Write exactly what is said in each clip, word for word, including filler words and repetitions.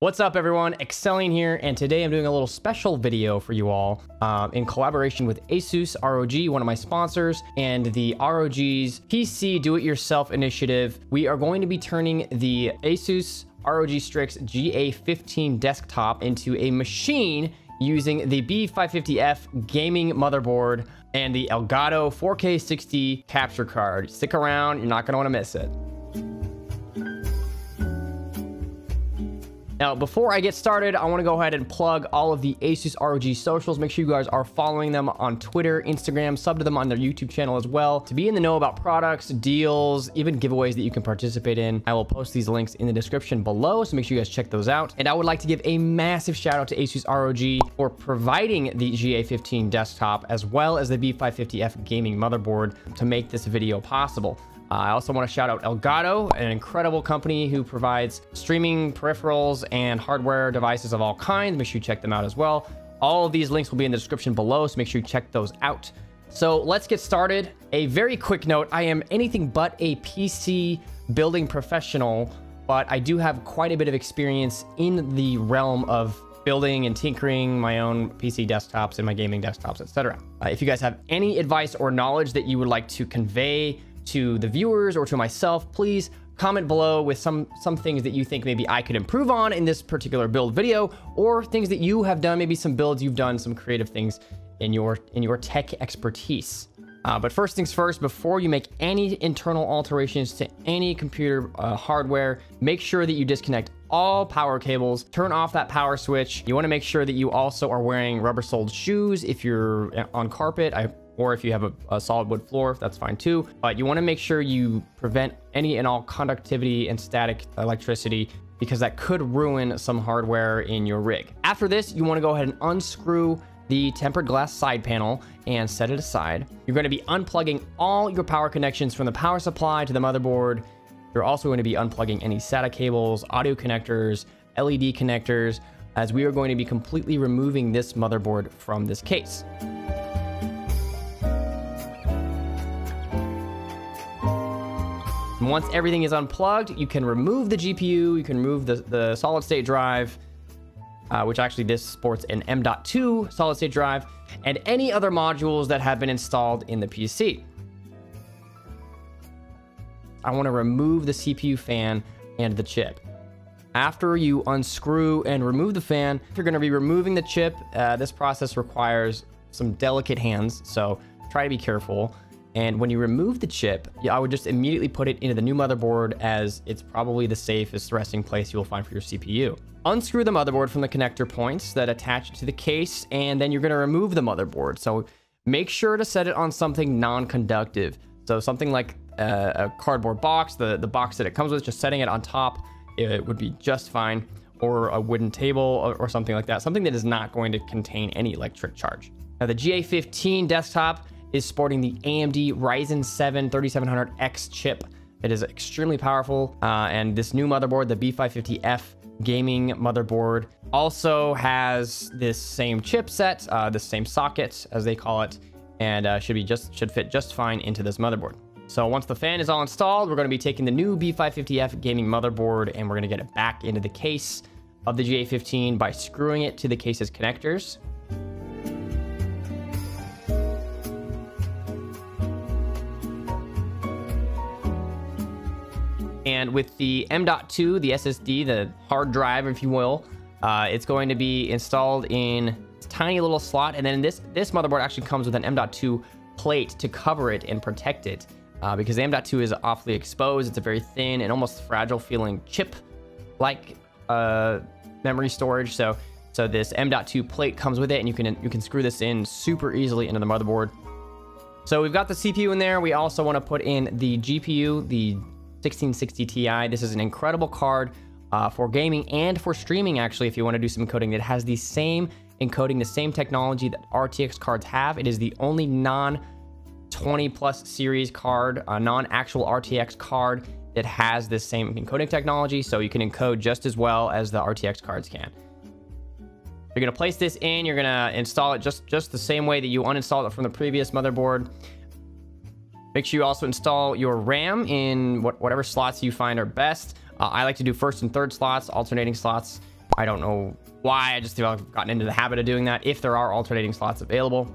What's up everyone, Exellion here, and today I'm doing a little special video for you all um, in collaboration with ASUS R O G, one of my sponsors, and the R O G's P C do-it-yourself initiative. We are going to be turning the ASUS R O G Strix G A fifteen desktop into a machine using the B five fifty F gaming motherboard and the Elgato four K sixty capture card. Stick around, you're not going to want to miss it. Now, before I get started, I want to go ahead and plug all of the ASUS R O G socials. Make sure you guys are following them on Twitter, Instagram, sub to them on their YouTube channel as well to be in the know about products, deals, even giveaways that you can participate in. I will post these links in the description below, so make sure you guys check those out. And I would like to give a massive shout out to ASUS R O G for providing the G A fifteen desktop as well as the B five fifty F gaming motherboard to make this video possible. Uh, I also want to shout out Elgato, an incredible company who provides streaming peripherals and hardware devices of all kinds. Make sure you check them out as well. All of these links will be in the description below, so make sure you check those out. So let's get started. A very quick note, I am anything but a P C building professional, but I do have quite a bit of experience in the realm of building and tinkering my own P C desktops and my gaming desktops, et cetera. Uh, if you guys have any advice or knowledge that you would like to convey to the viewers or to myself, please comment below with some some things that you think maybe I could improve on in this particular build video, or things that you have done, maybe some builds you've done, some creative things in your in your tech expertise. Uh, but first things first, before you make any internal alterations to any computer uh, hardware, make sure that you disconnect all power cables, turn off that power switch. You want to make sure that you also are wearing rubber-soled shoes if you're on carpet. I Or if you have a, a solid wood floor, that's fine too. But you want to make sure you prevent any and all conductivity and static electricity, because that could ruin some hardware in your rig. After this, you want to go ahead and unscrew the tempered glass side panel and set it aside. You're going to be unplugging all your power connections from the power supply to the motherboard. You're also going to be unplugging any SATA cables, audio connectors, L E D connectors, as we are going to be completely removing this motherboard from this case. Once everything is unplugged, you can remove the G P U, you can remove the, the solid state drive, uh, which actually this sports an M dot two solid state drive, and any other modules that have been installed in the P C. I want to remove the C P U fan and the chip. After you unscrew and remove the fan, you're going to be removing the chip. Uh, this process requires some delicate hands, so try to be careful. And when you remove the chip, I would just immediately put it into the new motherboard, as it's probably the safest resting place you'll find for your C P U. Unscrew the motherboard from the connector points that attach it to the case, and then you're going to remove the motherboard. So make sure to set it on something non-conductive. So something like a, a cardboard box, the, the box that it comes with, just setting it on top, it would be just fine, or a wooden table or, or something like that. Something that is not going to contain any electric charge. Now the G A fifteen desktop is sporting the A M D Ryzen seven thirty-seven hundred X chip. It is extremely powerful, uh, and this new motherboard, the B five fifty F gaming motherboard, also has this same chipset, uh, the same socket as they call it, and uh, should be just should fit just fine into this motherboard. So once the fan is all installed, we're going to be taking the new B five fifty F gaming motherboard, and we're going to get it back into the case of the G A fifteen by screwing it to the case's connectors. And with the M dot two, the S S D, the hard drive, if you will, uh, it's going to be installed in this tiny little slot. And then this, this motherboard actually comes with an M dot two plate to cover it and protect it, uh, because the M dot two is awfully exposed. It's a very thin and almost fragile feeling chip-like uh, memory storage. So, so this M dot two plate comes with it, and you can, you can screw this in super easily into the motherboard. So we've got the C P U in there. We also want to put in the G P U, the sixteen sixty T I. This is an incredible card uh, for gaming and for streaming, actually, if you want to do some encoding. It has the same encoding, the same technology that R T X cards have. It is the only non twenty plus series card, a non-actual R T X card that has this same encoding technology, so you can encode just as well as the R T X cards can. You're going to place this in, you're going to install it just, just the same way that you uninstalled it from the previous motherboard. Make sure you also install your RAM in what, whatever slots you find are best. Uh, I like to do first and third slots, alternating slots. I don't know why. I just think I've gotten into the habit of doing that if there are alternating slots available.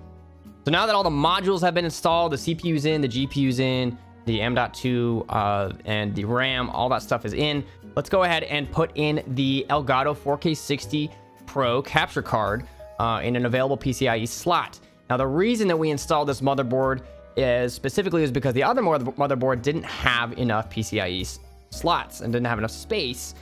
So now that all the modules have been installed, the C P U's in, the G P U's in, the M dot two uh, and the RAM, all that stuff is in. Let's go ahead and put in the Elgato four K sixty Pro capture card uh, in an available P C I E slot. Now, the reason that we installed this motherboard is specifically is because the other motherboard didn't have enough P C I E slots and didn't have enough space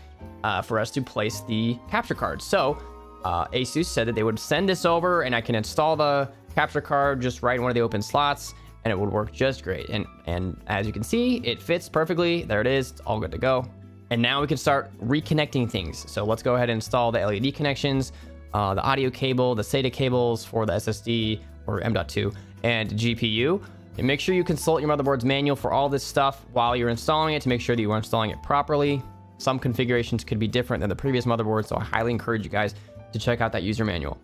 uh, for us to place the capture card. So uh, ASUS said that they would send this over and I can install the capture card just right in one of the open slots, and it would work just great. And and as you can see, it fits perfectly. There it is. It's all good to go. And now we can start reconnecting things. So let's go ahead and install the L E D connections, uh, the audio cable, the SATA cables for the S S D or M dot two and G P U. And make sure you consult your motherboard's manual for all this stuff while you're installing it to make sure that you are installing it properly. Some configurations could be different than the previous motherboard, so I highly encourage you guys to check out that user manual.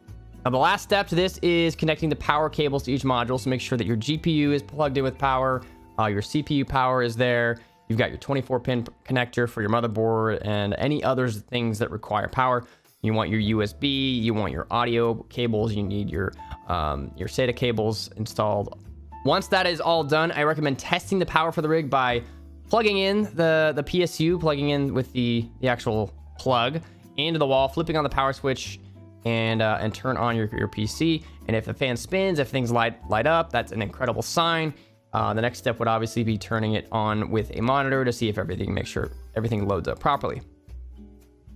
Now, the last step to this is connecting the power cables to each module. So make sure that your G P U is plugged in with power, uh, your C P U power is there, you've got your twenty-four pin connector for your motherboard and any other things that require power. You want your U S B, you want your audio cables, you need your, um, your SATA cables installed. Once that is all done, I recommend testing the power for the rig by plugging in the, the P S U, plugging in with the, the actual plug into the wall, flipping on the power switch, and uh, and turn on your, your P C. And if the fan spins, if things light light up, that's an incredible sign. Uh, the next step would obviously be turning it on with a monitor to see if everything, make sure everything loads up properly.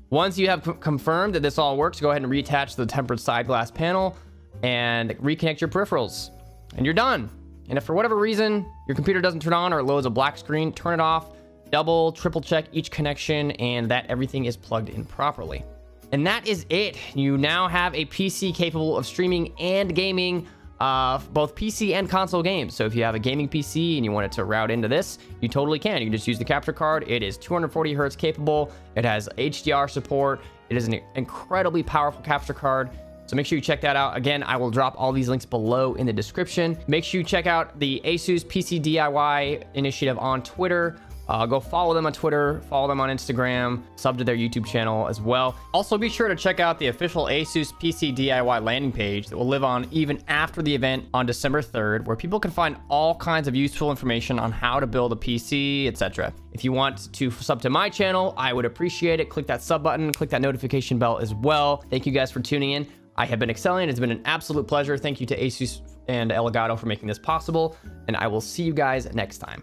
Once you have confirmed that this all works, go ahead and reattach the tempered side glass panel and reconnect your peripherals, and you're done. And if for whatever reason your computer doesn't turn on or it loads a black screen, turn it off, double, triple check each connection and that everything is plugged in properly. And that is it. You now have a P C capable of streaming and gaming, uh, both P C and console games. So if you have a gaming P C and you want it to route into this, you totally can. You can just use the capture card. It is two hundred forty hertz capable. It has H D R support. It is an incredibly powerful capture card. So make sure you check that out. Again, I will drop all these links below in the description. Make sure you check out the ASUS P C D I Y initiative on Twitter. Uh, go follow them on Twitter, follow them on Instagram, sub to their YouTube channel as well. Also, be sure to check out the official ASUS P C D I Y landing page that will live on even after the event on December third, where people can find all kinds of useful information on how to build a P C, et cetera. If you want to sub to my channel, I would appreciate it. Click that sub button, click that notification bell as well. Thank you guys for tuning in. I have been Exellion. It's been an absolute pleasure. Thank you to ASUS and Elgato for making this possible, and I will see you guys next time.